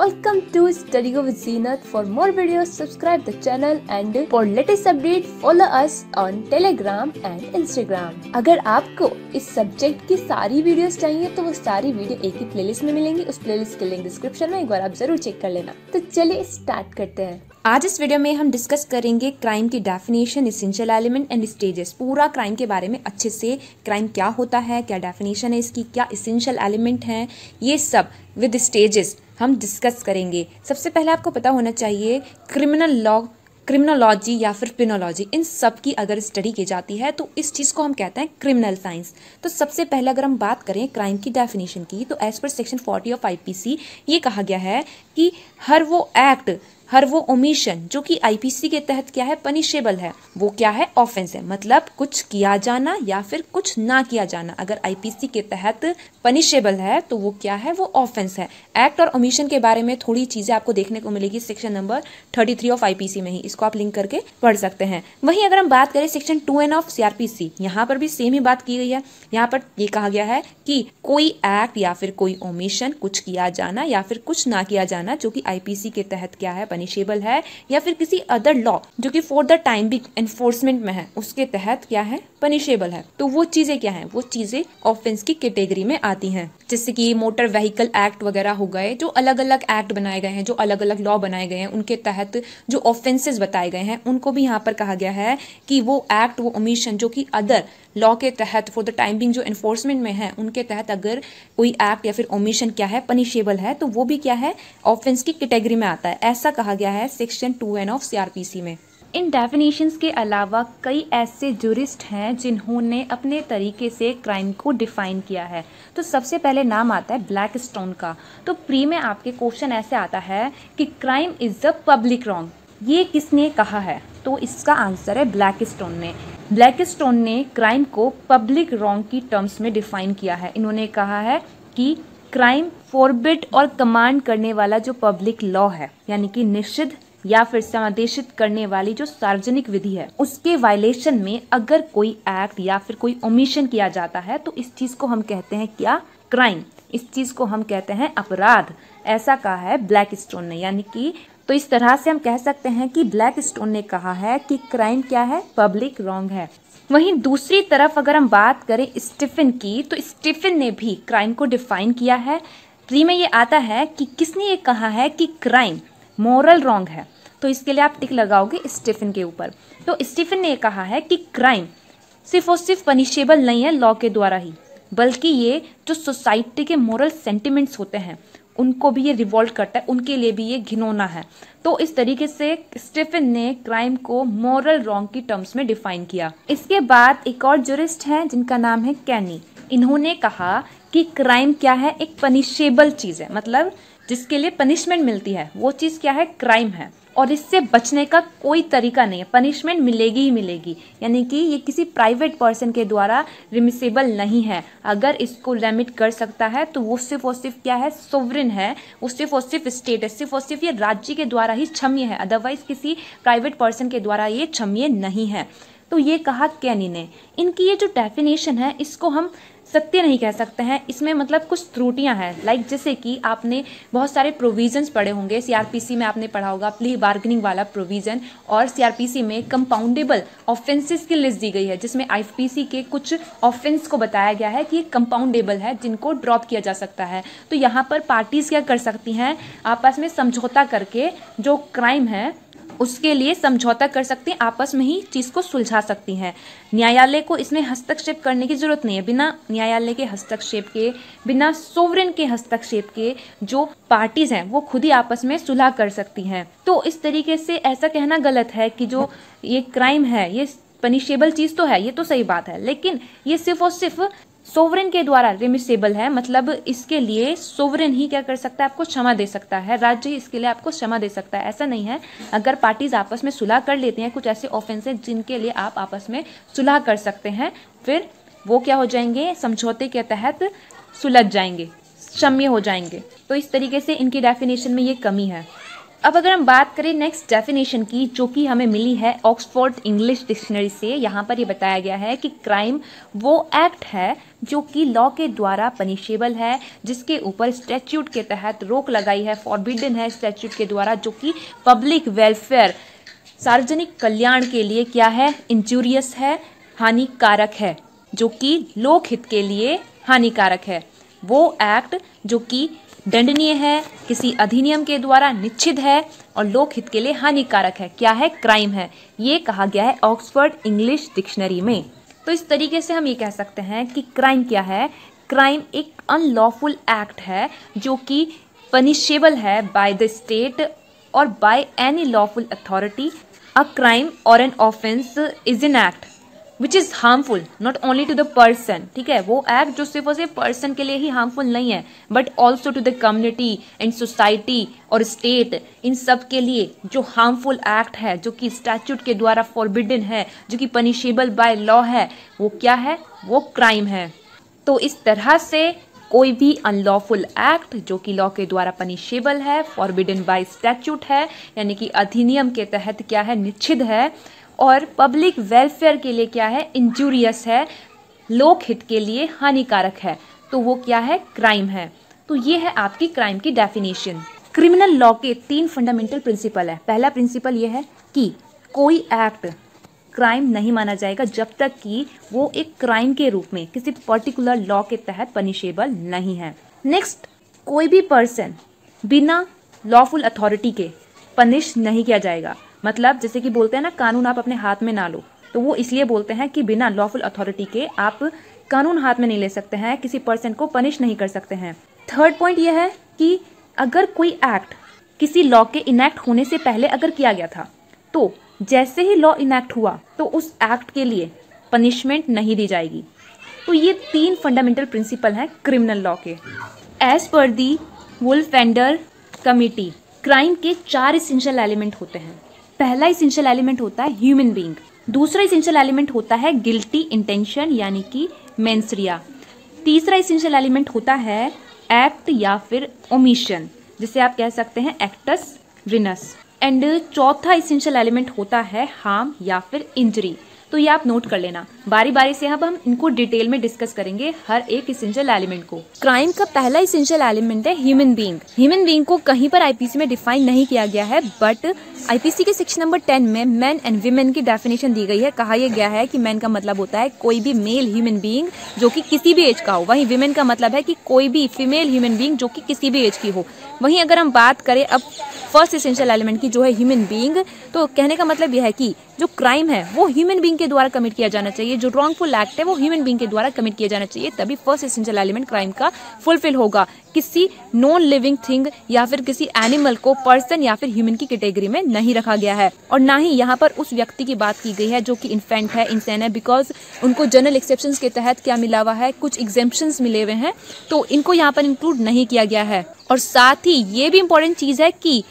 Welcome to Studying with Zeenat. For more videos, subscribe the channel and for latest update follow us on Telegram and Instagram. अगर आपको इस subject की सारी videos चाहिए तो वो सारी वीडियो एक ही प्लेलिस्ट में मिलेंगी. उस प्लेलिस्ट के लिंक डिस्क्रिप्शन में, एक बार आप जरूर चेक कर लेना. तो चलिए स्टार्ट करते हैं. आज इस वीडियो में हम डिस्कस करेंगे क्राइम की definition, essential element and stages. पूरा क्राइम के बारे में अच्छे से, क्राइम क्या होता है, क्या डेफिनेशन है इसकी, क्या एसेंशियल एलिमेंट है, ये सब विद स्टेजेस हम डिस्कस करेंगे. सबसे पहले आपको पता होना चाहिए क्रिमिनल लॉ, क्रिमिनोलॉजी या फिर पेनोलॉजी, इन सब की अगर स्टडी की जाती है तो इस चीज़ को हम कहते हैं क्रिमिनल साइंस. तो सबसे पहले अगर हम बात करें क्राइम की डेफिनेशन की, तो as per section 40 of IPC ये कहा गया है कि हर वो एक्ट, हर वो ओमिशन जो कि IPC के तहत क्या है, पनिशेबल है, वो क्या है, ऑफेंस है. मतलब कुछ किया जाना या फिर कुछ ना किया जाना अगर IPC के तहत पनिशेबल है तो वो क्या है, वो ऑफेंस है. एक्ट और ओमिशन के बारे में थोड़ी चीज़ें आपको देखने को मिलेगी सेक्शन नंबर 33 ऑफ IPC में ही, इसको आप लिंक करके पढ़ सकते हैं. वहीं अगर हम बात करें सेक्शन 2N ऑफ CRPC, यहाँ पर भी सेम ही बात की गई है. यहाँ पर ये कहा गया है कि कोई एक्ट या फिर कोई ओमिशन, कुछ किया जाना या फिर कुछ ना किया जाना जो कि IPC के तहत क्या है, पनिशेबल है, या फिर किसी अदर लॉ जो कि फॉर द टाइम भी एनफोर्समेंट में है उसके तहत क्या है, पनिशेबल है, तो वो चीजें क्या हैं, वो चीजें ऑफेंस की कैटेगरी में आती हैं. जैसे कि मोटर व्हीकल एक्ट वगैरह हो गए, जो अलग अलग एक्ट बनाए गए हैं, जो अलग अलग लॉ बनाए गए हैं, उनके तहत जो ऑफेंसेस बताए गए हैं उनको भी यहाँ पर कहा गया है कि वो एक्ट, वो ओमिशन जो कि अदर लॉ के तहत फॉर द टाइम बिंग जो एनफोर्समेंट में है उनके तहत अगर कोई एक्ट या फिर ओमिशन क्या है, पनिशेबल है, तो वो भी क्या है, ऑफेंस की कैटेगरी में आता है. ऐसा कहा गया है सेक्शन 2N ऑफ CRPC में. इन डेफिनेशंस के अलावा कई ऐसे जूरिस्ट हैं जिन्होंने अपने तरीके से क्राइम को डिफाइन किया है. तो सबसे पहले नाम आता है ब्लैकस्टोन का. तो प्री में आपके क्वेश्चन ऐसे आता है कि crime is a public wrong, ये किसने कहा है, तो इसका आंसर है ब्लैकस्टोन ने. ब्लैकस्टोन ने क्राइम को पब्लिक रॉन्ग की टर्म्स में डिफाइन किया है. इन्होंने कहा है कि क्राइम फॉरबिड और कमांड करने वाला जो पब्लिक लॉ है, यानी कि निषिद्ध या फिर समादेशित करने वाली जो सार्वजनिक विधि है, उसके वायलेशन में अगर कोई एक्ट या फिर कोई ओमिशन किया जाता है तो इस चीज को हम कहते हैं क्या, क्राइम, इस चीज को हम कहते हैं अपराध. ऐसा कहा है ब्लैकस्टोन ने. यानी कि तो इस तरह से हम कह सकते हैं कि ब्लैकस्टोन ने कहा है कि क्राइम क्या है, पब्लिक रॉन्ग है. वहीं दूसरी तरफ अगर हम बात करें स्टीफन की, तो स्टीफन ने भी क्राइम को डिफाइन किया है. प्री में ये आता है कि किसने ये कहा है कि क्राइम मोरल रॉन्ग है, तो इसके लिए आप टिक लगाओगे स्टीफन के ऊपर. तो स्टीफन ने कहा है कि क्राइम सिर्फ और सिर्फ पनिशेबल नहीं है लॉ के द्वारा ही, बल्कि ये जो सोसाइटी के मोरल सेंटिमेंट्स होते हैं उनको भी ये रिवॉल्ट करता है, उनके लिए भी ये घिनौना है. तो इस तरीके से स्टीफन ने क्राइम को मोरल रॉन्ग की टर्म्स में डिफाइन किया. इसके बाद एक और जूरिस्ट हैं जिनका नाम है कैनी. इन्होंने कहा कि क्राइम क्या है, एक पनिशेबल चीज़ है, मतलब जिसके लिए पनिशमेंट मिलती है वो चीज़ क्या है, क्राइम है, और इससे बचने का कोई तरीका नहीं है, पनिशमेंट मिलेगी ही मिलेगी. यानी कि ये किसी प्राइवेट पर्सन के द्वारा रिमिसेबल नहीं है. अगर इसको लिमिट कर सकता है तो वो सिर्फ और सिर्फ क्या है, सोवरिन है, वो सिर्फ और सिर्फ स्टेट है, सिर्फ और सिर्फ ये राज्य के द्वारा ही क्षम्य है, अदरवाइज किसी प्राइवेट पर्सन के द्वारा ये क्षम्य नहीं है. तो ये कहा कैनी ने. इनकी ये जो डेफिनेशन है इसको हम सत्य नहीं कह सकते हैं, इसमें मतलब कुछ त्रुटियां हैं. लाइक जैसे कि आपने बहुत सारे प्रोविजंस पढ़े होंगे, CRPC में आपने पढ़ा होगा प्ली बार्गनिंग वाला प्रोविज़न, और CRPC में कंपाउंडेबल ऑफेंसेस की लिस्ट दी गई है जिसमें IPC के कुछ ऑफेंस को बताया गया है कि ये कंपाउंडेबल है, जिनको ड्रॉप किया जा सकता है. तो यहाँ पर पार्टीज़ क्या कर सकती हैं, आपस में समझौता करके जो क्राइम है उसके लिए समझौता कर सकती हैं, आपस में ही चीज़ को सुलझा सकती हैं. न्यायालय को इसमें हस्तक्षेप करने की ज़रूरत नहीं है. बिना न्यायालय के हस्तक्षेप के, बिना सोवरेन के हस्तक्षेप के जो पार्टीज़ हैं वो खुद ही आपस में सुलह कर सकती हैं. तो इस तरीके से ऐसा कहना गलत है कि जो ये क्राइम है ये पनिशेबल चीज़ तो है, ये तो सही बात है, लेकिन ये सिर्फ और सिर्फ सोवरेन के द्वारा रिमिसेबल है, मतलब इसके लिए सोवरेन ही क्या कर सकता है, आपको क्षमा दे सकता है, राज्य ही इसके लिए आपको क्षमा दे सकता है, ऐसा नहीं है. अगर पार्टीज आपस में सुलह कर लेते हैं, कुछ ऐसे ऑफेंस हैं जिनके लिए आप आपस में सुलह कर सकते हैं, फिर वो क्या हो जाएंगे, समझौते के तहत सुलझ जाएंगे, क्षम्य हो जाएंगे. तो इस तरीके से इनकी डेफिनेशन में ये कमी है. अब अगर हम बात करें नेक्स्ट डेफिनेशन की, जो कि हमें मिली है ऑक्सफोर्ड इंग्लिश डिक्शनरी से, यहाँ पर ये बताया गया है कि क्राइम वो एक्ट है जो कि लॉ के द्वारा पनिशेबल है, जिसके ऊपर स्टैट्यूट के तहत रोक लगाई है, फॉरबिडन है स्टैट्यूट के द्वारा, जो कि पब्लिक वेलफेयर सार्वजनिक कल्याण के लिए क्या है, इंजूरियस है, हानिकारक है, जो कि लोकहित के लिए हानिकारक है। वो एक्ट जो कि दंडनीय है, किसी अधिनियम के द्वारा निश्चित है और लोकहित के लिए हानिकारक है, क्या है, क्राइम है, ये कहा गया है ऑक्सफोर्ड इंग्लिश डिक्शनरी में। तो इस तरीके से हम ये कह सकते हैं कि क्राइम क्या है, क्राइम एक अनलॉफुल एक्ट है जो कि पनिशेबल है बाय द स्टेट और by any lawful authority. A crime और an offence is an act which is harmful not only to the person, ठीक है, वो एक्ट जो सिर्फ और सिर्फ पर्सन के लिए ही हार्मफुल नहीं है, but also to the community and society और स्टेट, इन सब के लिए जो हार्मफुल एक्ट है, जो कि स्टैट्यूट के द्वारा फॉरबिडन है, जो कि पनिशेबल बाय लॉ है, वो क्या है, वो क्राइम है। तो इस तरह से कोई भी अनलॉफुल एक्ट जो कि लॉ के द्वारा पनिशेबल है, फॉरबिडन बाय स्टैट्यूट है, यानी कि अधिनियम के तहत क्या है, निषिद्ध है, और पब्लिक वेलफेयर के लिए क्या है, इंजूरियस है, लोकहित के लिए हानिकारक है, तो वो क्या है, क्राइम है। तो ये है आपकी क्राइम की डेफिनेशन। क्रिमिनल लॉ के 3 फंडामेंटल प्रिंसिपल है। पहला प्रिंसिपल ये है कि कोई एक्ट क्राइम नहीं माना जाएगा जब तक कि वो एक क्राइम के रूप में किसी पर्टिकुलर लॉ के तहत पनिशेबल नहीं है। नेक्स्ट, कोई भी पर्सन बिना लॉफुल अथॉरिटी के पनिश नहीं किया जाएगा, मतलब जैसे कि बोलते हैं ना, कानून आप अपने हाथ में ना लो, तो वो इसलिए बोलते हैं कि बिना लॉफुल अथॉरिटी के आप कानून हाथ में नहीं ले सकते हैं, किसी पर्सन को पनिश नहीं कर सकते हैं। थर्ड पॉइंट यह है कि अगर कोई एक्ट किसी लॉ के इनैक्ट होने से पहले अगर किया गया था, तो जैसे ही लॉ इनैक्ट हुआ तो उस एक्ट के लिए पनिशमेंट नहीं दी जाएगी। तो ये 3 फंडामेंटल प्रिंसिपल हैं क्रिमिनल लॉ के। As per the Wolfenden committee, crime के 4 एसेंशियल एलिमेंट होते हैं। पहला एसेंशियल एलिमेंट होता है ह्यूमन बीइंग, दूसरा एसेंशियल एलिमेंट होता है गिल्टी इंटेंशन यानी कि मेंस रिया, तीसरा एसेंशियल एलिमेंट होता है एक्ट या फिर ओमिशन, जिसे आप कह सकते हैं एक्टस रिनस, एंड चौथा एसेंशियल एलिमेंट होता है हार्म या फिर इंजरी। तो ये आप नोट कर लेना, बारी बारी से अब हम इनको डिटेल में डिस्कस करेंगे हर एक एसेंशियल एलिमेंट को। क्राइम का पहला एसेंशियल एलिमेंट है ह्यूमन बीइंग। ह्यूमन बीइंग को कहीं पर आईपीसी में डिफाइन नहीं किया गया है, बट आईपीसी के सेक्शन नंबर 10 में मैन एंड वीमेन की डेफिनेशन दी गई है। कहा यह गया है कि मैन का मतलब होता है कोई भी मेल ह्यूमन बीइंग जो कि किसी भी एज का हो, वहीं वीमेन का मतलब है कि कोई भी फीमेल ह्यूमन बीइंग जो कि किसी भी एज की हो। वहीं अगर हम बात करें अब फर्स्ट एसेंशियल एलिमेंट की जो है ह्यूमन बीइंग, तो कहने का मतलब यह है कि जो क्राइम है वो ह्यूमन बीइंग के द्वारा कमिट किया जाना चाहिए, जो रॉन्गफुल एक्ट है वो ह्यूमन बीइंग के द्वारा कमिट किया जाना चाहिए, तभी फर्स्ट एसेंशियल एलिमेंट क्राइम का फुलफिल होगा। किसी नॉन लिविंग थिंग या फिर किसी एनिमल को पर्सन या फिर ह्यूमन की कैटेगरी में नहीं रखा गया है, और ना ही यहाँ पर उस व्यक्ति की बात की गई है जो कि इन्फेंट है, इंसान है, बिकॉज उनको जनरल एक्सेप्शन के तहत क्या मिला हुआ है, कुछ एग्जेम्पशन मिले हुए हैं, तो इनको यहाँ पर इंक्लूड नहीं किया गया है। और साथ ही ये भी इम्पोर्टेंट चीज़ है कि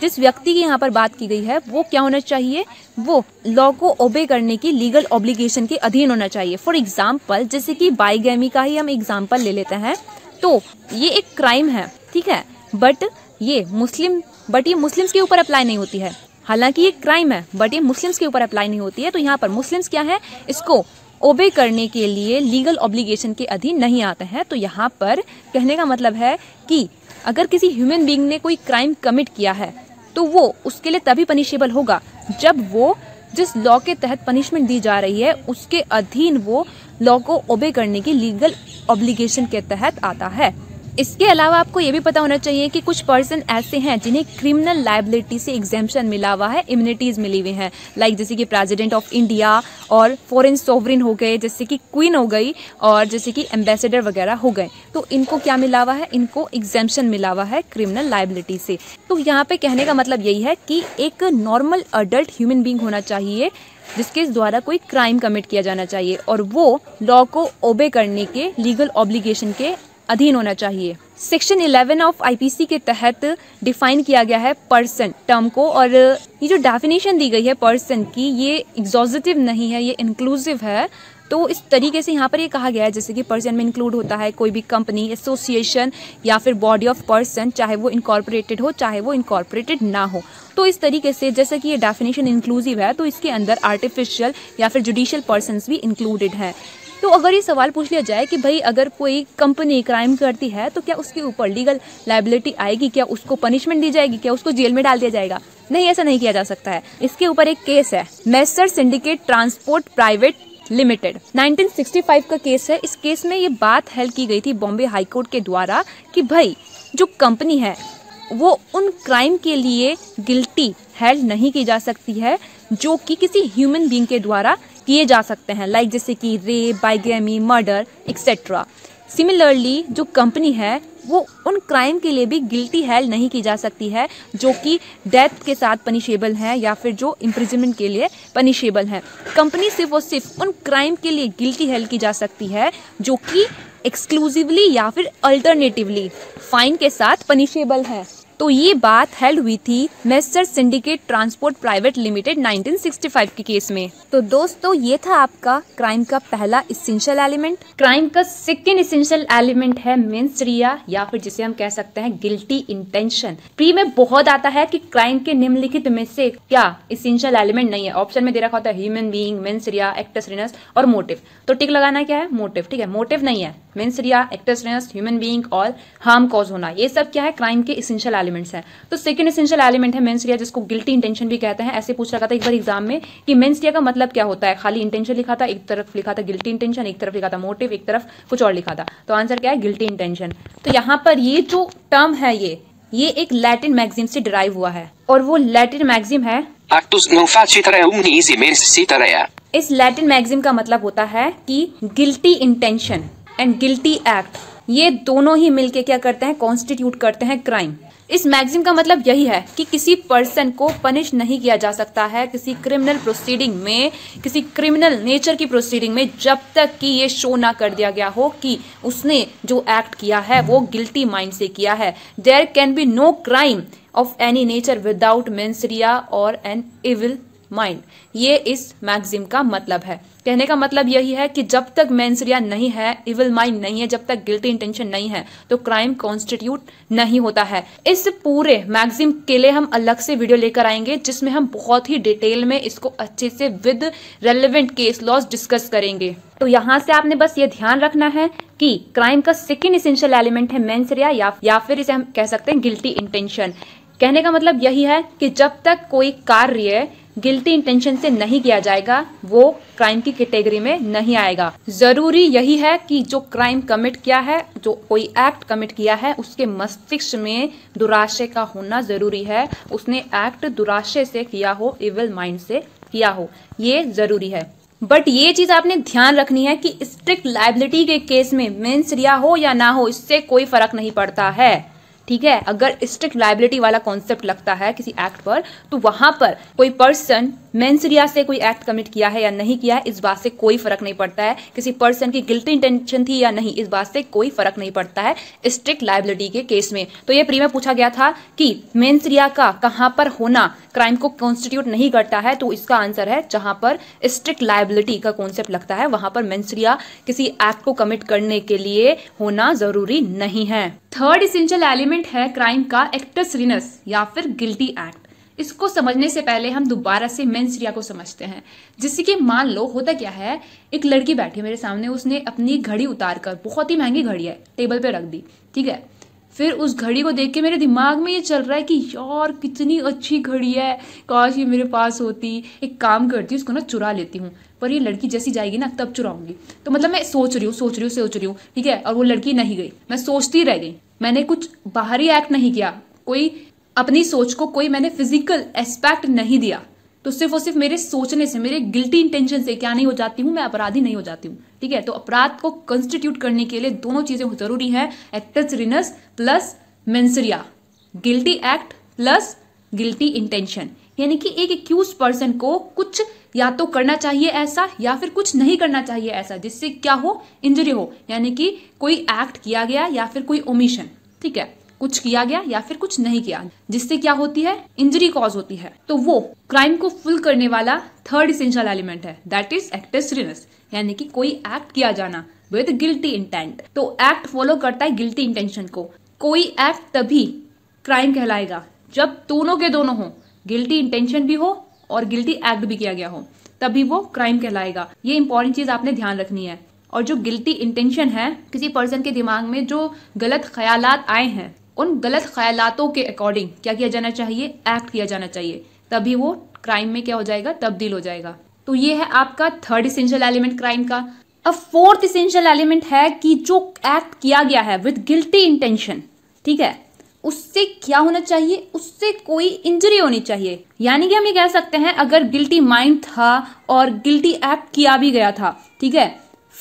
जिस व्यक्ति की यहाँ पर बात की गई है वो क्या होना चाहिए, वो लॉ को ओबे करने की लीगल ऑब्लिगेशन के अधीन होना चाहिए। फॉर एग्जाम्पल जैसे कि बाइगैमी का ही हम एग्जाम्पल ले लेते हैं, तो ये एक क्राइम है, ठीक है, बट ये मुस्लिम्स के ऊपर अप्लाई नहीं होती है। हालांकि ये क्राइम है बट ये मुस्लिम्स के ऊपर अप्लाई नहीं होती है, तो यहाँ पर मुस्लिम्स क्या है, इसको ओबे करने के लिए लीगल ऑब्लिगेशन के अधीन नहीं आते हैं। तो यहाँ पर कहने का मतलब है कि अगर किसी ह्यूमन बीइंग ने कोई क्राइम कमिट किया है तो वो उसके लिए तभी पनिशेबल होगा जब वो जिस लॉ के तहत पनिशमेंट दी जा रही है उसके अधीन वो लॉ को ओबे करने की लीगल ऑब्लिगेशन के तहत आता है। इसके अलावा आपको ये भी पता होना चाहिए कि कुछ पर्सन ऐसे हैं जिन्हें क्रिमिनल लायबिलिटी से एग्जेम्पशन मिला हुआ है, इम्यूनिटीज़ मिली हुई हैं, लाइक जैसे कि प्रेसिडेंट ऑफ इंडिया और फॉरेन सोवरिन हो गए, जैसे कि क्वीन हो गई और जैसे कि एम्बेसडर वगैरह हो गए, तो इनको क्या मिला हुआ है, इनको एग्जेम्पशन मिला हुआ है क्रिमिनल लायबिलिटी से। तो यहाँ पर कहने का मतलब यही है कि एक नॉर्मल अडल्ट ह्यूमन बीइंग होना चाहिए जिसके द्वारा कोई क्राइम कमिट किया जाना चाहिए, और वो लॉ को ओबे करने के लीगल ऑब्लिगेशन के अधीन होना चाहिए। सेक्शन 11 ऑफ आईपीसी के तहत डिफाइन किया गया है पर्सन टर्म को, और ये जो डेफिनेशन दी गई है पर्सन की ये एग्जॉस्टिव नहीं है, ये इंक्लूसिव है, तो इस तरीके से यहाँ पर ये कहा गया है, जैसे कि पर्सन में इंक्लूड होता है कोई भी कंपनी, एसोसिएशन या फिर बॉडी ऑफ पर्सन, चाहे वो इनकॉर्पोरेटेड हो चाहे वो इनकॉर्पोरेटेड ना हो। तो इस तरीके से जैसा कि ये डेफिनेशन इंक्लूसिव है तो इसके अंदर आर्टिफिशियल या फिर जुडिशियल पर्सन्स भी इंक्लूडेड हैं। तो अगर ये सवाल पूछ लिया जाए कि भाई अगर कोई कंपनी क्राइम करती है तो क्या उसके ऊपर लीगल लाइबिलिटी आएगी, क्या उसको पनिशमेंट दी जाएगी, क्या उसको जेल में डाल दिया जाएगा, नहीं, ऐसा नहीं किया जा सकता है। इसके ऊपर एक केस है, एम/s सिंडिकेट ट्रांसपोर्ट प्राइवेट लिमिटेड, 1965 का केस है। इस केस में ये बात हल की गई थी बॉम्बे हाईकोर्ट के द्वारा कि भाई जो कंपनी है वो उन क्राइम के लिए गिल्टी हेल्ड नहीं की जा सकती है जो कि किसी ह्यूमन बीइंग के द्वारा किए जा सकते हैं, लाइक जैसे कि rape, bigamy, murder etcetera. Similarly जो कंपनी है वो उन क्राइम के लिए भी गिल्टी हेल्ड नहीं की जा सकती है जो कि डेथ के साथ पनिशेबल है या फिर जो इम्प्रिजनमेंट के लिए पनिशेबल है। कंपनी सिर्फ और सिर्फ उन क्राइम के लिए गिल्टी हेल्ड की जा सकती है जो कि एक्सक्लूसिवली या फिर अल्टरनेटिवली फाइन के साथ पनिशेबल है। तो ये बात हेल्ड हुई थी एम/s सिंडिकेट ट्रांसपोर्ट प्राइवेट लिमिटेड 1965 के केस में। तो दोस्तों ये था आपका क्राइम का पहला एसेंशियल एलिमेंट। क्राइम का सेकंड एसेंशियल एलिमेंट है मेंस रिया, या फिर जिसे हम कह सकते हैं गिल्टी इंटेंशन। प्री में बहुत आता है कि क्राइम के निम्नलिखित में से क्या एसेंशियल एलिमेंट नहीं है। ऑप्शन में दे रखा होता है human being, mens rea, actus reus और मोटिव। तो टिक लगाना क्या है, मोटिव। ठीक है, मोटिव नहीं है। Mens rea, actus reus, human being और हार्म कॉज होना, ये सब क्या है, क्राइम के एसेंशियल एलिमेंट्स हैं। तो सेकंड एसेंशियल एलिमेंट है मेंस रिया, जिसको गिल्टी इंटेंशन भी कहते हैं। ऐसे पूछा गया था एक बार एग्जाम में कि मेंस रिया का मतलब क्या होता है। खाली इंटेंशन लिखा था, एक तरफ लिखा था गिल्टी इंटेंशन, एक तरफ लिखा था मोटिव, एक तरफ कुछ और लिखा था। तो आंसर क्या है, गिल्टी इंटेंशन। तो यहाँ पर ये जो टर्म है ये एक लैटिन मैक्सिम से डिराइव हुआ है, और वो लैटिन मैक्सिम है, इस लैटिन मैक्सिम का मतलब होता है कि guilty intention and guilty act, ये दोनों ही मिलके क्या करते हैं, कॉन्स्टिट्यूट करते हैं क्राइम। इस मैक्सिम का मतलब यही है कि किसी पर्सन को पनिश नहीं किया जा सकता है किसी क्रिमिनल प्रोसीडिंग में, किसी क्रिमिनल नेचर की प्रोसीडिंग में, जब तक कि ये शो ना कर दिया गया हो कि उसने जो एक्ट किया है वो गिल्टी माइंड से किया है। There can be no crime of any nature without mens rea और एन इविल माइंड, ये इस मैक्सिम का मतलब है। कहने का मतलब यही है कि जब तक मेंस रिया नहीं है, इविल माइंड नहीं है, जब तक गिल्टी इंटेंशन नहीं है तो क्राइम कॉन्स्टिट्यूट नहीं होता है। इस पूरे मैक्सिम के लिए हम अलग से वीडियो लेकर आएंगे जिसमें हम बहुत ही डिटेल में इसको अच्छे से with relevant case laws discuss करेंगे। तो यहाँ से आपने बस ये ध्यान रखना है कि क्राइम का सेकेंड एसेंशियल एलिमेंट है मेंस रिया, या फिर इसे हम कह सकते हैं गिल्टी इंटेंशन। कहने का मतलब यही है कि जब तक कोई कार्य गिल्टी इंटेंशन से नहीं किया जाएगा वो क्राइम की कैटेगरी में नहीं आएगा। जरूरी यही है कि जो क्राइम कमिट किया है, जो कोई एक्ट कमिट किया है, उसके मस्तिष्क में दुराशय का होना जरूरी है, उसने एक्ट दुराशय से किया हो, इविल माइंड से किया हो, ये जरूरी है। बट ये चीज आपने ध्यान रखनी है कि स्ट्रिक्ट लाइबिलिटी के केस में मेंस रिया हो या ना हो इससे कोई फर्क नहीं पड़ता है। ठीक है, अगर स्ट्रिक्ट लाइबिलिटी वाला कॉन्सेप्ट लगता है किसी एक्ट पर तो वहां पर कोई पर्सन मेंस रिया से कोई एक्ट कमिट किया है या नहीं किया है इस बात से कोई फर्क नहीं पड़ता है, किसी पर्सन की गिल्टी इंटेंशन थी या नहीं इस बात से कोई फर्क नहीं पड़ता है स्ट्रिक्ट लाइबिलिटी के केस में। तो ये प्री में पूछा गया था कि मेंस रिया का कहां पर होना क्राइम को कॉन्स्टिट्यूट नहीं करता है, तो इसका आंसर है जहां पर स्ट्रिक्ट लाइबिलिटी का कॉन्सेप्ट लगता है वहां पर मेंस रिया किसी एक्ट को कमिट करने के लिए होना जरूरी नहीं है। थर्ड एसेंशियल एलिमेंट है क्राइम का एक्टस रिनस या फिर गिल्टी एक्ट। इसको समझने से पहले हम दोबारा से मेंस रिया को समझते हैं, जिससे कि मान लो होता क्या है, एक लड़की बैठी मेरे सामने, उसने अपनी घड़ी उतार कर, बहुत ही महंगी घड़ी है, टेबल पे रख दी। ठीक है, फिर उस घड़ी को देख के मेरे दिमाग में ये चल रहा है कि यार कितनी अच्छी घड़ी है, काश ये मेरे पास होती, एक काम करती उसको ना चुरा लेती हूँ, पर ये लड़की जैसी जाएगी ना तब चुराऊंगी। तो मतलब मैं सोच रही हूँ। ठीक है, और वो लड़की नहीं गई, मैं सोचती रह गई, मैंने कुछ बाहरी एक्ट नहीं किया, कोई अपनी सोच को कोई मैंने फिजिकल एस्पेक्ट नहीं दिया, तो सिर्फ और सिर्फ मेरे सोचने से, मेरे गिल्टी इंटेंशन से क्या नहीं हो जाती हूँ, मैं अपराधी नहीं हो जाती हूँ। ठीक है, तो अपराध को कंस्टिट्यूट करने के लिए दोनों चीजें जरूरी हैं, actus reus plus mens rea, guilty act plus guilty intention. यानी कि एक एक्यूज पर्सन को कुछ या तो करना चाहिए ऐसा या फिर कुछ नहीं करना चाहिए ऐसा जिससे क्या हो, इंजरी हो, यानी कि कोई एक्ट किया गया या फिर कोई ओमिशन। ठीक है, कुछ किया गया या फिर कुछ नहीं किया, जिससे क्या होती है, इंजरी कॉज होती है। तो वो क्राइम को फुल करने वाला थर्ड इसेंशियल एलिमेंट है, दैट इज एक्टस रिनेस, यानी कि कोई एक्ट किया जाना विद गिल्टी इंटेंट। तो एक्ट फॉलो करता है गिल्टी इंटेंशन को। कोई एक्ट तभी क्राइम कहलाएगा जब दोनों के दोनों हो, गिल्टी इंटेंशन भी हो और गिल्टी एक्ट भी किया गया हो, तभी वो क्राइम कहलाएगा। ये इंपॉर्टेंट चीज आपने ध्यान रखनी है। और जो गिल्टी इंटेंशन है, किसी पर्सन के दिमाग में जो गलत ख्यालात आए हैं, उन गलत ख्यालातों के अकॉर्डिंग क्या किया जाना चाहिए, एक्ट किया जाना चाहिए, तभी वो क्राइम में क्या हो जाएगा, तब्दील हो जाएगा। तो ये है आपका थर्ड इसेंशियल एलिमेंट क्राइम का। अब फोर्थ इसेंशियल एलिमेंट है कि जो एक्ट किया गया है विद गिल्टी इंटेंशन, ठीक है, उससे क्या होना चाहिए, उससे कोई इंजरी होनी चाहिए। यानी कि हम ये कह सकते हैं, अगर गिल्टी माइंड था और गिल्टी एक्ट किया भी गया था, ठीक है,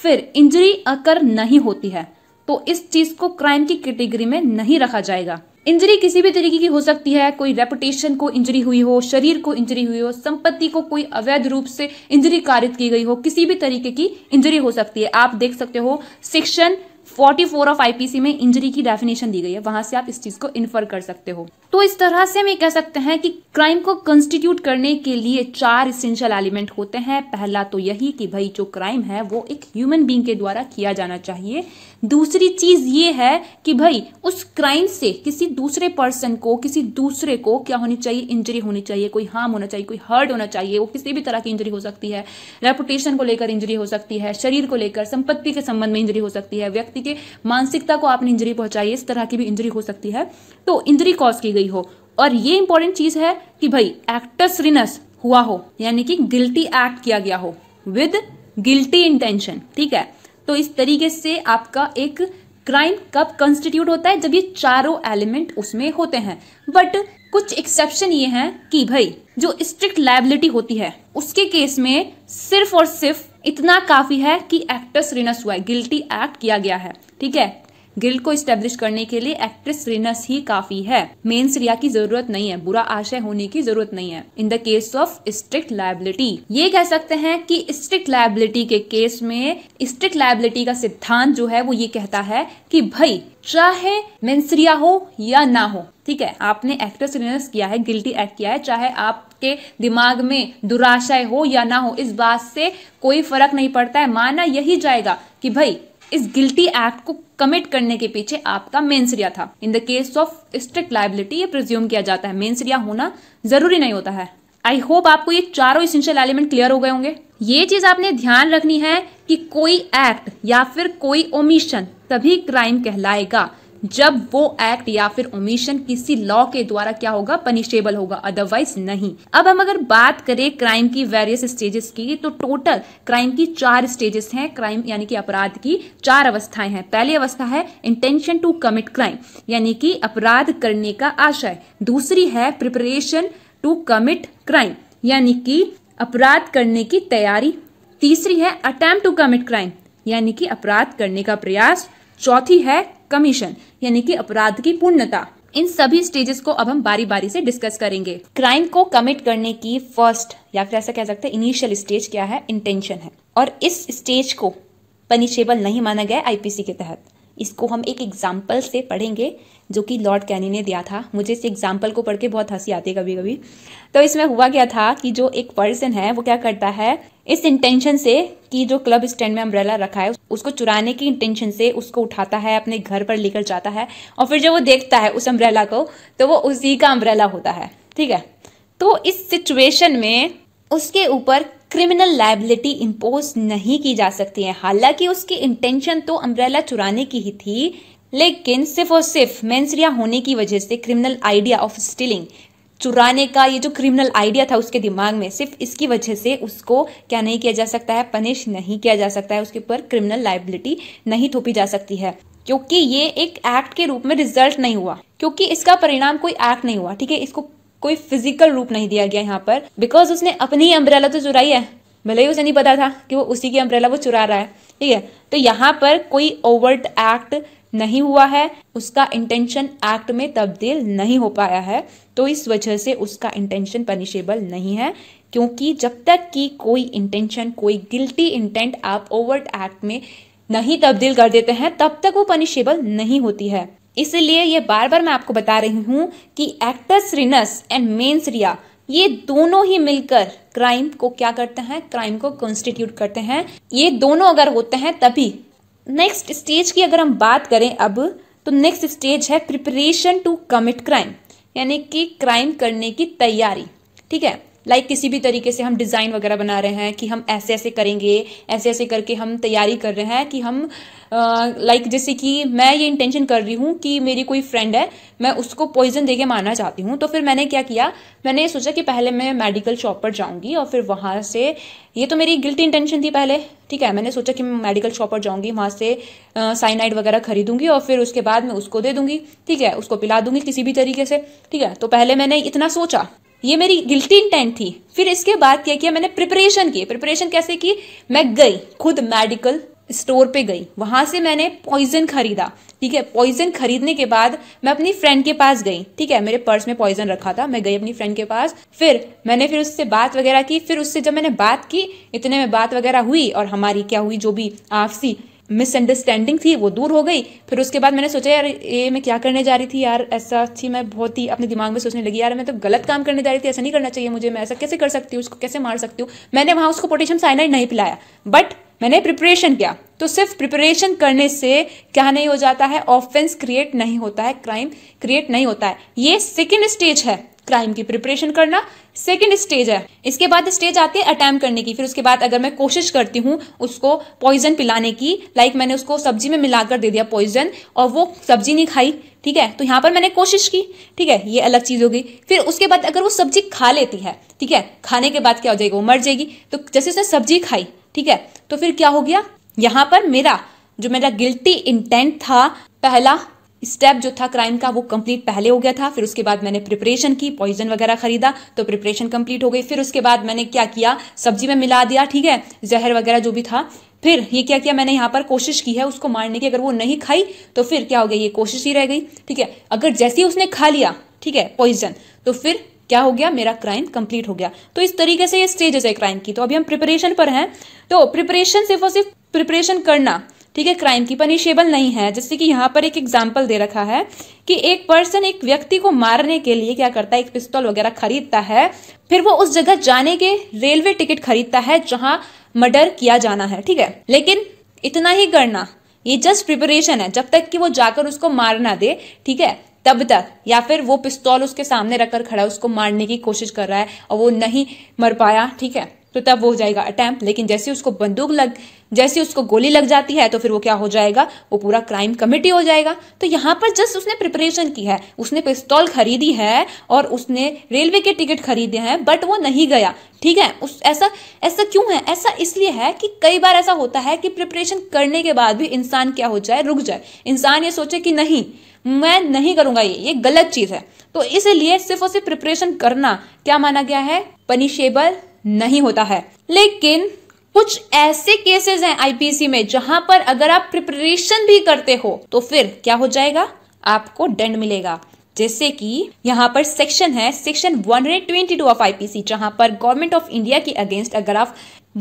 फिर इंजरी अकर नहीं होती है, तो इस चीज को क्राइम की कैटेगरी में नहीं रखा जाएगा। इंजरी किसी भी तरीके की हो सकती है, कोई रेपुटेशन को इंजरी हुई हो, शरीर को इंजरी हुई हो, संपत्ति को कोई अवैध रूप से इंजरी कारित की गई हो, किसी भी तरीके की इंजरी हो सकती है। आप देख सकते हो सेक्शन 44 ऑफ IPC में इंजरी की डेफिनेशन दी गई है, वहां से आप इस चीज को इन्फर कर सकते हो। तो इस तरह से हम ये कह सकते हैं कि क्राइम को कंस्टिट्यूट करने के लिए चार इसेंशियल एलिमेंट होते हैं। पहला तो यही कि भाई जो क्राइम है वो एक ह्यूमन बीइंग के द्वारा किया जाना चाहिए। दूसरी चीज ये है कि भाई उस क्राइम से किसी दूसरे पर्सन को, किसी दूसरे को क्या होनी चाहिए, इंजरी होनी चाहिए, कोई हार्म होना चाहिए, कोई हर्ट होना चाहिए। वो किसी भी तरह की इंजरी हो सकती है, रेपुटेशन को लेकर इंजरी हो सकती है, शरीर को लेकर, संपत्ति के संबंध में इंजरी हो सकती है, व्यक्ति के मानसिकता को आपने इंजरी पहुंचाई, इस तरह की भी इंजरी हो सकती है, तो इंजरी कॉज की गई हो। और ये इंपॉर्टेंट चीज है कि भाई एक्टस रिनस हुआ हो, यानी कि गिल्टी एक्ट किया गया हो विद गिल्टी इंटेंशन, ठीक है। तो इस तरीके से आपका एक क्राइम कब कंस्टिट्यूट होता है, जब ये चारों एलिमेंट उसमें होते हैं। बट कुछ एक्सेप्शन ये हैं कि भाई जो स्ट्रिक्ट लायबिलिटी होती है, उसके केस में सिर्फ और सिर्फ इतना काफी है कि एक्टस रिनस हुआ है, गिल्टी एक्ट किया गया है, ठीक है। गिल्ट को स्टेब्लिश करने के लिए एक्टस रिनस ही काफी है, मेंस रिया की जरूरत नहीं है, बुरा आशय होने की जरूरत नहीं है in the case of strict liability. ये कह सकते हैं कि स्ट्रिक्ट लायबिलिटी के केस में स्ट्रिक्ट लायबिलिटी का सिद्धांत जो है वो ये कहता है कि भाई चाहे मेंस रिया हो या ना हो, ठीक है, आपने एक्टस रिनस किया है, गिल्टी एक्ट किया है, चाहे आपके दिमाग में दुराशय हो या ना हो, इस बात से कोई फर्क नहीं पड़ता है। माना यही जाएगा कि भाई इस गिल्टी एक्ट को कमिट करने के पीछे आपका मेंस रिया था। In the case of strict liability ये प्रिज्यूम किया जाता है, मेंस रिया होना जरूरी नहीं होता है। आई होप आपको ये चारों एसेंशियल एलिमेंट क्लियर हो गए होंगे। ये चीज आपने ध्यान रखनी है कि कोई एक्ट या फिर कोई ओमिशन तभी क्राइम कहलाएगा जब वो एक्ट या फिर ओमिशन किसी लॉ के द्वारा क्या होगा, पनिशेबल होगा, अदरवाइज नहीं। अब हम अगर बात करें क्राइम की वेरियस स्टेजेस की, तो टोटल क्राइम की चार स्टेजेस हैं। क्राइम यानी कि अपराध की चार अवस्थाएं हैं। पहली अवस्था है इंटेंशन टू कमिट क्राइम, यानी कि अपराध करने का आशय। दूसरी है प्रिपरेशन टू कमिट क्राइम, यानी कि अपराध करने की तैयारी। तीसरी है अटेम्प्ट टू कमिट क्राइम, यानी कि अपराध करने का प्रयास। चौथी है कमीशन, यानी कि अपराध की पूर्णता। इन सभी स्टेजेस को अब हम बारी बारी से डिस्कस करेंगे। क्राइम को कमिट करने की फर्स्ट या फिर ऐसा कह सकते हैं इनिशियल स्टेज क्या है, इंटेंशन है, और इस स्टेज को पनिशेबल नहीं माना गया IPC के तहत। इसको हम एक एग्जाम्पल से पढ़ेंगे जो कि लॉर्ड कैनी ने दिया था। मुझे इस एग्जाम्पल को पढ़ के बहुत हंसी आती है कभी कभी। तो इसमें हुआ क्या था कि जो एक पर्सन है वो क्या करता है, इस इंटेंशन से कि जो क्लब स्टैंड में अम्ब्रेला रखा है उसको चुराने की इंटेंशन से उसको उठाता है, अपने घर पर लेकर जाता है, और फिर जब वो देखता है उस अम्ब्रेला को तो वो उसी का अम्ब्रेला होता है, ठीक है। तो इस सिचुएशन में उसके ऊपर क्रिमिनल लायबिलिटी इंपोज नहीं की जा सकती है। हालांकि उसकी इंटेंशन तो अम्ब्रेला चुराने की ही थी, लेकिन सिर्फ और सिर्फ मेंस रिया होने की वजह से क्रिमिनल आइडिया ऑफ स्टीलिंग, चुराने का ये जो क्रिमिनल आइडिया था उसके दिमाग में, सिर्फ इसकी वजह से उसको क्या नहीं किया जा सकता है, पनिश नहीं किया जा सकता है, उसके ऊपर क्रिमिनल लायबिलिटी नहीं थोपी जा सकती है, क्योंकि ये एक एक्ट के रूप में रिजल्ट नहीं हुआ, क्योंकि इसका परिणाम कोई एक्ट नहीं हुआ, ठीक है। इसको कोई फिजिकल रूप नहीं दिया गया यहाँ पर, बिकॉज उसने अपनी ही अम्ब्रेला तो चुराई है, भले ही उसे नहीं पता था कि वो उसी की अम्ब्रेला वो चुरा रहा है, ठीक है। तो यहाँ पर कोई ओवर्ट एक्ट नहीं हुआ है, उसका इंटेंशन एक्ट में तब्दील नहीं हो पाया है, तो इस वजह से उसका इंटेंशन पनिशेबल नहीं है। क्योंकि जब तक कि कोई इंटेंशन, कोई गिल्टी इंटेंट आप ओवर्ट एक्ट में नहीं तब्दील कर देते हैं, तब तक वो पनिशेबल नहीं होती है। इसलिए ये बार बार मैं आपको बता रही हूँ कि actus reus and mens rea ये दोनों ही मिलकर क्राइम को क्या करते हैं, क्राइम को कॉन्स्टिट्यूट करते हैं। ये दोनों अगर होते हैं तभी नेक्स्ट स्टेज की अगर हम बात करें अब, तो नेक्स्ट स्टेज है प्रिपरेशन टू कमिट क्राइम, यानी कि क्राइम करने की तैयारी। ठीक है, लाइक किसी भी तरीके से हम डिज़ाइन वगैरह बना रहे हैं कि हम ऐसे ऐसे करेंगे, ऐसे ऐसे करके हम तैयारी कर रहे हैं कि हम लाइक जैसे कि मैं ये इंटेंशन कर रही हूँ कि मेरी कोई फ्रेंड है, मैं उसको पॉइजन देके मारना चाहती हूँ। तो फिर मैंने क्या किया, मैंने सोचा कि पहले मैं मेडिकल शॉप पर जाऊँगी और फिर वहाँ से, ये तो मेरी गिल्टी इंटेंशन थी पहले, ठीक है, मैंने सोचा कि मैं मेडिकल शॉप पर जाऊँगी, वहाँ से साइनाइड वगैरह खरीदूंगी और फिर उसके बाद मैं उसको दे दूँगी, ठीक है, उसको पिला दूँगी किसी भी तरीके से। ठीक है, तो पहले मैंने इतना सोचा, ये मेरी गिल्टी इंटेंट थी। फिर इसके बाद क्या किया, मैंने प्रिपरेशन की। प्रिपरेशन कैसे की, मैं गई खुद मेडिकल स्टोर पे गई, वहां से मैंने पॉइजन खरीदा। ठीक है, पॉइजन खरीदने के बाद मैं अपनी फ्रेंड के पास गई। ठीक है, मेरे पर्स में पॉइजन रखा था, मैं गई अपनी फ्रेंड के पास, फिर मैंने फिर उससे बात वगैरह की। फिर उससे जब मैंने बात की, इतने में बात वगैरह हुई और हमारी क्या हुई, जो भी आपसी मिसअंडरस्टैंडिंग थी वो दूर हो गई। फिर उसके बाद मैंने सोचा यार ये मैं क्या करने जा रही थी यार, ऐसा थी मैं बहुत ही अपने दिमाग में सोचने लगी, यार मैं तो गलत काम करने जा रही थी, ऐसा नहीं करना चाहिए मुझे, मैं ऐसा कैसे कर सकती हूँ, उसको कैसे मार सकती हूँ। मैंने वहाँ उसको पोटेशियम साइनाइड नहीं पिलाया, बट मैंने प्रिपरेशन किया। तो सिर्फ प्रिपरेशन करने से क्या नहीं हो जाता है, ऑफेंस क्रिएट नहीं होता है, क्राइम क्रिएट नहीं होता है। ये सेकेंड स्टेज है क्राइम की, प्रिपरेशन करना सेकेंड स्टेज है। इसके बाद स्टेज आती है अटैम्प्ट करने की। फिर उसके बाद अगर मैं कोशिश करती हूँ उसको पॉइजन पिलाने की, लाइक मैंने उसको सब्जी में मिलाकर दे दिया पॉइजन और वो सब्जी नहीं खाई, ठीक है, तो यहाँ पर मैंने कोशिश की, ठीक है, ये अलग चीज़ हो गई। फिर उसके बाद अगर वो सब्जी खा लेती है, ठीक है, खाने के बाद क्या हो जाएगी, वो मर जाएगी। तो जैसे उसने सब्जी खाई, ठीक है, तो फिर क्या हो गया, यहाँ पर मेरा जो मेरा गिल्टी इंटेंट था, पहला स्टेप जो था क्राइम का वो कंप्लीट पहले हो गया था। फिर उसके बाद मैंने प्रिपरेशन की, पॉइजन वगैरह खरीदा, तो प्रिपरेशन कंप्लीट हो गई। फिर उसके बाद मैंने क्या किया, सब्जी में मिला दिया, ठीक है, जहर वगैरह जो भी था। फिर ये क्या किया, मैंने यहाँ पर कोशिश की है उसको मारने की, अगर वो नहीं खाई तो फिर क्या हो गया, ये कोशिश ही रह गई। ठीक है, अगर जैसे ही उसने खा लिया, ठीक है, पॉइजन, तो फिर क्या हो गया, मेरा क्राइम कंप्लीट हो गया। तो इस तरीके से ये स्टेजेस है क्राइम की। तो अभी हम प्रिपरेशन पर हैं, तो प्रिपरेशन सिर्फ और सिर्फ प्रिपरेशन करना, ठीक है, क्राइम की पनिशेबल नहीं है। जैसे कि यहाँ पर एक एग्जाम्पल दे रखा है कि एक पर्सन एक व्यक्ति को मारने के लिए क्या करता है, एक पिस्तौल वगैरह खरीदता है, फिर वो उस जगह जाने के रेलवे टिकट खरीदता है जहां मर्डर किया जाना है, ठीक है, लेकिन इतना ही करना, ये जस्ट प्रिपरेशन है। जब तक कि वो जाकर उसको मार ना दे, ठीक है, तब तक, या फिर वो पिस्तौल उसके सामने रखकर खड़ा है, उसको मारने की कोशिश कर रहा है और वो नहीं मर पाया, ठीक है, तो तब वो हो जाएगा अटैम्प्ट। लेकिन जैसे उसको गोली लग जाती है तो फिर वो क्या हो जाएगा, वो पूरा क्राइम कमिट हो जाएगा। तो यहाँ पर जस्ट उसने प्रिपरेशन की है, उसने पिस्तौल खरीदी है और उसने रेलवे के टिकट खरीदे हैं, बट वो नहीं गया, ठीक है। ऐसा क्यों है, ऐसा इसलिए है कि कई बार ऐसा होता है कि प्रिपरेशन करने के बाद भी इंसान क्या हो जाए, रुक जाए, इंसान ये सोचे कि नहीं मैं नहीं करूंगा, ये गलत चीज है। तो इसलिए सिर्फ और सिर्फ प्रिपरेशन करना क्या माना गया है, पनिशेबल नहीं होता है। लेकिन कुछ ऐसे केसेस हैं आईपीसी में जहां पर अगर आप प्रिपरेशन भी करते हो तो फिर क्या हो जाएगा, आपको दंड मिलेगा। जैसे कि यहाँ पर सेक्शन है, सेक्शन 122 ऑफ आईपीसी, जहां पर गवर्नमेंट ऑफ इंडिया के अगेंस्ट अगर आप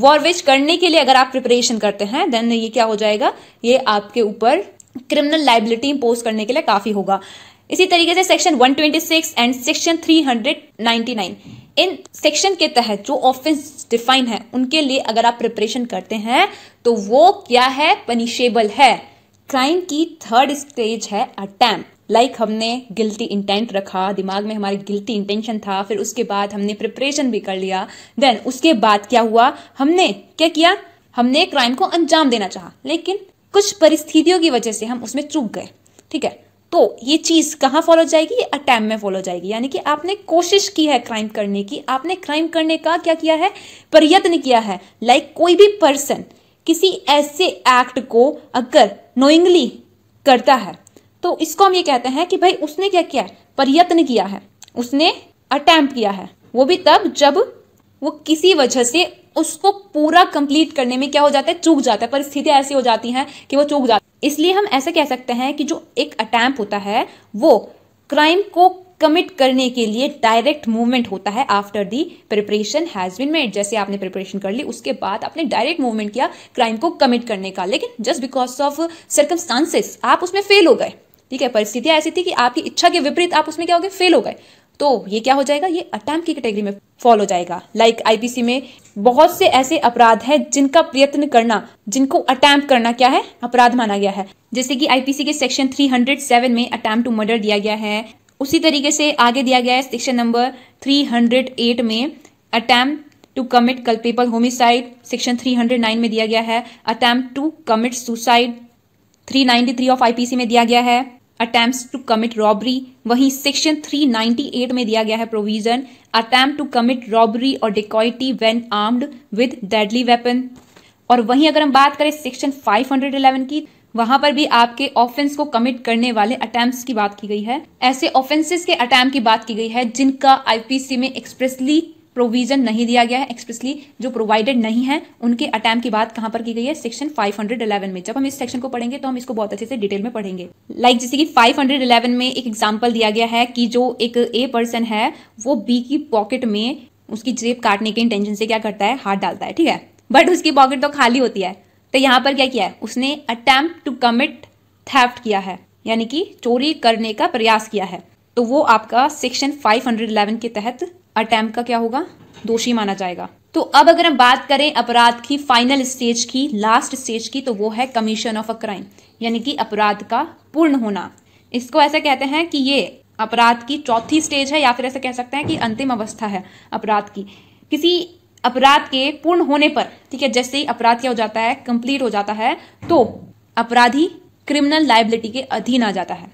वॉरवेज करने के लिए अगर आप प्रिपरेशन करते हैं, देन ये क्या हो जाएगा, ये आपके ऊपर क्रिमिनल लाइबिलिटी इंपोज करने के लिए काफी होगा। इसी तरीके से सेक्शन 126 एंड सेक्शन 399, इन सेक्शन के तहत जो ऑफेंस डिफाइन है उनके लिए अगर आप प्रिपरेशन करते हैं तो वो क्या है, पनिशेबल है। क्राइम की थर्ड स्टेज है अटैम्प्ट। लाइक हमने गिल्टी इंटेंट रखा, दिमाग में हमारी गिल्टी इंटेंशन था, फिर उसके बाद हमने प्रिपरेशन भी कर लिया, देन उसके बाद क्या हुआ, हमने क्या किया, हमने क्राइम को अंजाम देना चाहा, लेकिन कुछ परिस्थितियों की वजह से हम उसमें चूक गए, ठीक है। तो ये चीज कहाँ फॉलो जाएगी, ये अटैम्प्ट में फॉलो जाएगी, यानी कि आपने कोशिश की है क्राइम करने की, आपने क्राइम करने का क्या किया है, प्रयत्न किया है। लाइक कोई भी पर्सन किसी ऐसे एक्ट को अगर नोइंगली करता है तो इसको हम ये कहते हैं कि भाई उसने क्या किया है, प्रयत्न किया है, उसने अटैम्प्ट किया है, वो भी तब जब वो किसी वजह से उसको पूरा कंप्लीट करने में क्या हो जाता है, चूक जाता है, परिस्थितियां ऐसी हो जाती हैं कि वो चूक जाती है। इसलिए हम ऐसा कह सकते हैं कि जो एक अटैम्प्ट होता है वो क्राइम को कमिट करने के लिए डायरेक्ट मूवमेंट होता है after the preparation has been made. जैसे आपने प्रिपरेशन कर ली, उसके बाद आपने डायरेक्ट मूवमेंट किया क्राइम को कमिट करने का, लेकिन जस्ट बिकॉज ऑफ सर्कमस्टांसेस आप उसमें फेल हो गए, ठीक है, परिस्थितियां ऐसी थी कि आपकी इच्छा के विपरीत आप उसमें क्या हो गए, फेल हो गए, तो ये क्या हो जाएगा, ये अटैम्प्ट की कैटेगरी में फॉल हो जाएगा। लाइक आईपीसी में बहुत से ऐसे अपराध हैं जिनका प्रयत्न करना, जिनको अटैम्प्ट करना क्या है, अपराध माना गया है। जैसे कि आईपीसी के सेक्शन 307 में अटैम्प्ट टू मर्डर दिया गया है, उसी तरीके से आगे दिया गया है सेक्शन नंबर 308 में attempt to commit culpable homicide, section 309 में दिया गया है attempt to commit suicide, 393 of IPC में दिया गया है अटैम्प्ट्स टू कमिट रॉबरी, वहीं सेक्शन 398 में दिया गया है provision attempt to commit robbery और dacoity when armed with deadly weapon. और वहीं अगर हम बात करें सेक्शन 511 की, वहां पर भी आपके ऑफेंस को कमिट करने वाले अटैम्प्ट्स की बात की गई है, ऐसे ऑफेंसेस के अटैम्प्ट की बात की गई है जिनका आईपीसी में एक्सप्रेसली प्रोविजन नहीं दिया गया है, एक्सप्रेसली जो प्रोवाइडेड नहीं है उनके अटैम्प्ट की बात कहां पर की गई है, सेक्शन 511 में। जब हम इस सेक्शन को पढ़ेंगे तो हम इसको बहुत अच्छे से डिटेल में पढ़ेंगे। लाइक जैसे कि 511 में एक एग्जांपल दिया गया है कि जो एक ए पर्सन है वो बी की पॉकेट में उसकी जेब काटने के इंटेंशन से क्या करता है, हाथ डालता है, ठीक है, बट उसकी पॉकेट तो खाली होती है, तो यहाँ पर क्या किया है, उसने अटैम्प्ट टू कमिट थेफ्ट किया है, यानी कि चोरी करने का प्रयास किया है, तो वो आपका सेक्शन 511 के तहत अटैम्प्ट का क्या होगा, दोषी माना जाएगा। तो अब अगर हम बात करें अपराध की फाइनल स्टेज की, लास्ट स्टेज की, तो वो है कमीशन ऑफ अ क्राइम, यानी कि अपराध का पूर्ण होना। इसको ऐसा कहते हैं कि ये अपराध की चौथी स्टेज है, या फिर ऐसा कह सकते हैं कि अंतिम अवस्था है अपराध की, किसी अपराध के पूर्ण होने पर, ठीक है। जैसे ही अपराध क्या हो जाता है, कंप्लीट हो जाता है, तो अपराधी क्रिमिनल लायबिलिटी के अधीन आ जाता है,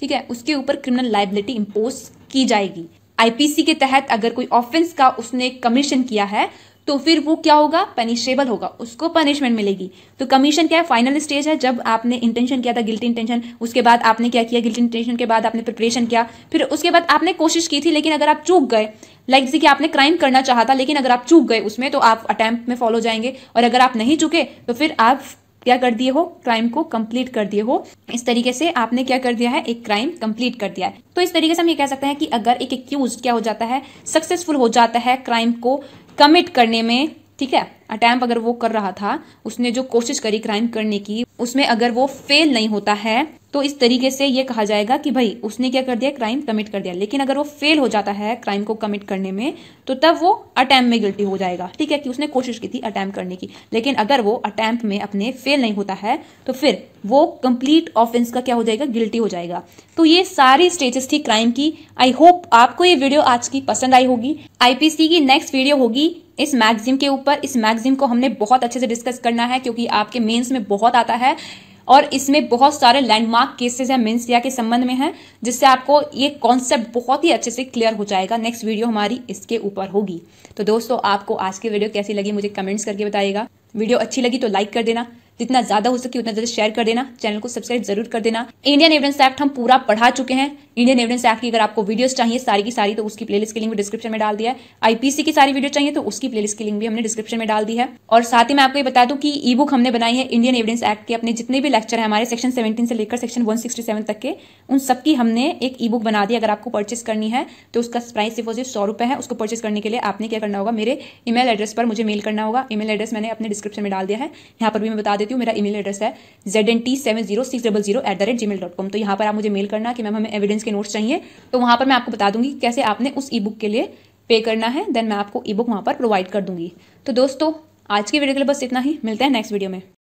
ठीक है, उसके ऊपर क्रिमिनल लायबिलिटी इंपोज की जाएगी। आईपीसी के तहत अगर कोई ऑफेंस का उसने कमीशन किया है तो फिर वो क्या होगा, पनिशेबल होगा, उसको पनिशमेंट मिलेगी। तो कमीशन क्या है, फाइनल स्टेज है, जब आपने इंटेंशन किया था, गिल्टी इंटेंशन, उसके बाद आपने क्या किया, गिल्टी इंटेंशन के बाद आपने प्रिपरेशन किया, फिर उसके बाद आपने कोशिश की थी, लेकिन अगर आप चूक गए, लाइक जैसे कि आपने क्राइम करना चाहा था लेकिन अगर आप चूक गए उसमें तो आप अटैम्प्ट में फॉलो जाएंगे, और अगर आप नहीं चूके तो फिर आप क्या कर दिए हो, क्राइम को कंप्लीट कर दिए हो। इस तरीके से आपने क्या कर दिया है, एक क्राइम कंप्लीट कर दिया है। तो इस तरीके से हम ये कह सकते हैं कि अगर एक एक्यूज क्या हो जाता है, सक्सेसफुल हो जाता है क्राइम को कमिट करने में, ठीक है, अटैम्प्ट अगर वो कर रहा था, उसने जो कोशिश करी क्राइम करने की, उसमें अगर वो फेल नहीं होता है तो इस तरीके से ये कहा जाएगा कि भाई उसने क्या कर दिया, क्राइम कमिट कर दिया। लेकिन अगर वो फेल हो जाता है क्राइम को कमिट करने में तो तब वो अटैम्प्ट में गिल्टी हो जाएगा, ठीक है, कि उसने कोशिश की थी अटैम्प्ट करने की, लेकिन अगर वो अटैम्प्ट में अपने फेल नहीं होता है तो फिर वो कंप्लीट ऑफेंस का क्या हो जाएगा, गिल्टी हो जाएगा। तो ये सारी स्टेजेस थी क्राइम की। आई होप आपको ये वीडियो आज की पसंद आई होगी। आईपीसी की नेक्स्ट वीडियो होगी इस मैगजीन के ऊपर। इस मैगजीन को हमने बहुत अच्छे से डिस्कस करना है क्योंकि आपके मेंस में बहुत आता है और इसमें बहुत सारे लैंडमार्क केसेस हैं मेंस रिया के संबंध में हैं, जिससे आपको ये कॉन्सेप्ट बहुत ही अच्छे से क्लियर हो जाएगा। नेक्स्ट वीडियो हमारी इसके ऊपर होगी। तो दोस्तों, आपको आज की वीडियो कैसी लगी मुझे कमेंट्स करके बताइएगा। वीडियो अच्छी लगी तो लाइक कर देना, जितना ज्यादा हो सके उतना ज्यादा शेयर कर देना, चैनल को सब्सक्राइब जरूर कर देना। इंडियन एविडेंस एक्ट हम पूरा पढ़ा चुके हैं। इंडियन एविडेंस एक्ट की अगर आपको वीडियोस चाहिए सारी की सारी तो उसकी प्लेलिस्ट की लिंक भी डिस्क्रिप्शन में डाल दिया है। आईपीसी की सारी वीडियो चाहिए तो उसकी प्लेलिस्ट की लिंक भी हमने डिस्क्रिप्शन में डाल दी है। और साथ ही मैं आपको ये बता दूं कि ई बुक हमने बनाई है इंडियन एविडेंस एक्ट के। अपने जितने भी लेक्चर है हमारे सेक्शन 17 से लेकर सेक्शन 167 तक के, उन सबकी हमने एक ई बुक बना दी। अगर आपको परचेस करनी है तो उसका प्राइस सिर्फ और सिर्फ ₹100 है। उसको परचेस करने के लिए आपने क्या करना होगा, मेरे ईमेल एड्रेस पर मुझे मेल करना होगा। ईमेल एड्रेस मैंने अपने डिस्क्रिप्शन में डाल दिया है। यहाँ पर भी मैं बता देती हूँ, मेरा ईमेल एड्रेस है znt706000@gmail.com। तो यहाँ पर आप मुझे मेल करना कि मैम हमें एविडेंस के नोट्स चाहिए, तो वहाँ पर मैं आपको बता दूंगी कैसे आपने उस ई बुक के लिए पे करना है। देन मैं आपको ई बुक वहाँ पर प्रोवाइड कर दूंगी। तो दोस्तों, आज की वीडियो के लिए बस इतना ही। मिलते हैं नेक्स्ट वीडियो में।